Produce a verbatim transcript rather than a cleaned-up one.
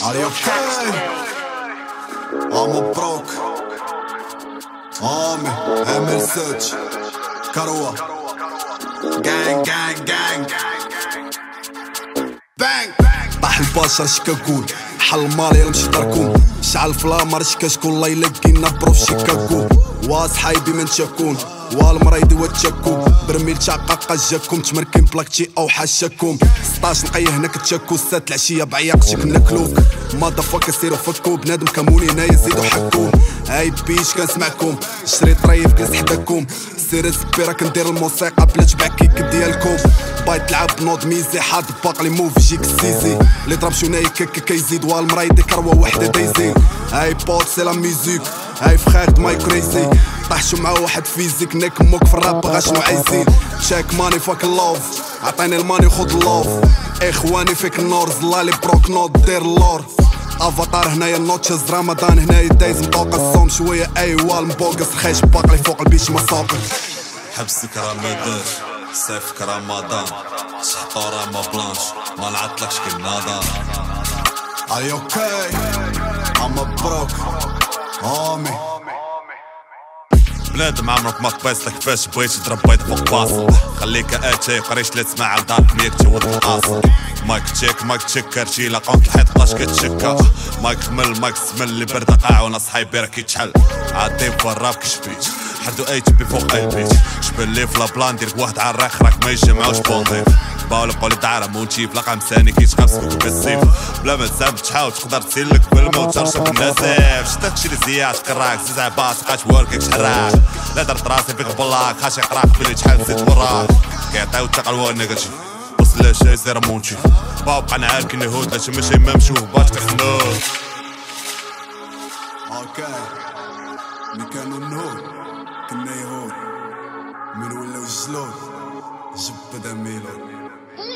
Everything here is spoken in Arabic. Audio okay. I'm a broke. I'm Emil Search. Karua. Gang, gang, gang. Bang. طاح البشر اش كنقول حل مالي نمشي داركم شعل فلامر اش كتكون الله يلقينا برو شي كاكو واس حايبي من شكون والمريض وتشكو برميل تعقق جاكم تمركين بلاكتي او حاشاكم ستاش نقيه هنا كتشاكو السات العشيه بعياقتك ناكلوك ماذا فاك سيرو فكو بنادم كامول هنا يزيدو حكو هاي بيش كنسمعكم شريط ريف كنس حداكم سيري سبي راه كندير الموسيقى بلا تبع كيك ديالكم باي تلعب نوض ميزي حاط باقلي موف جيك السيزي لي ضرب شو ناي كيك كيزيد والمريض كروه وحده دايزين هاي بوت سي لا ميوزيك هاي فخات ماي كريزي طاحشو مع واحد فيزيك ناك موك في الراب غا شنو عايزين شاك ماني فاك اللوف عطيني الماني خد اللوف اخواني فيك النور زلالي بروك نوض دير اللور افاتار هنايا نوتشز رمضان هنايا دايز مطوق الصوم شويه ايوا المبوكس خيش باقلي فوق البيش ما ساقط حبسك راه ما يدارش سيفك راه مادام شحطو راه ما بلانش ما نعطلكش كي ناضا Are you okay? I'm a broke homie بنادم عمرك ما تبايص لك فاش بغيتي تضرب بيض فوق باصل خليك اتاي قريش لا تسمع على دارك ميك تيوض القاصر مايك تشيك مايك تشيك كارتي لاقونت الحيط بقاش كتشكا مايك تمل مايك تسمل اللي برده قاع وانا صحايبي راه كيتشحل عاطيب فالراب كشبيت حردو اي تبي فوق اي بيت شبل لي في لابلان ديرك واحد على الراخ راك ما يجمعوش بونديف باولو قولي دعرة مونتيف لاقا مساني كيتقابسكوك بالسيف بلا ما تساب تحاول تقدر تسيلك بالموت ترشق النسيف شتا داكشي اللي زياعت كراك زيزع باسقات وركك شحراك لا درت راسي فيك بلاك خاشي قراك بلي شحال نسيت وراك كيعطيو التقلوى النيجاتيف وصل لها شي زير مونتيف باوبقى نعارك كني هوت لاشي ماشي ما مشوهباش كنوت اوكي ملي كانو نهود كنا يهود من ولاو الجلود جبد ميلود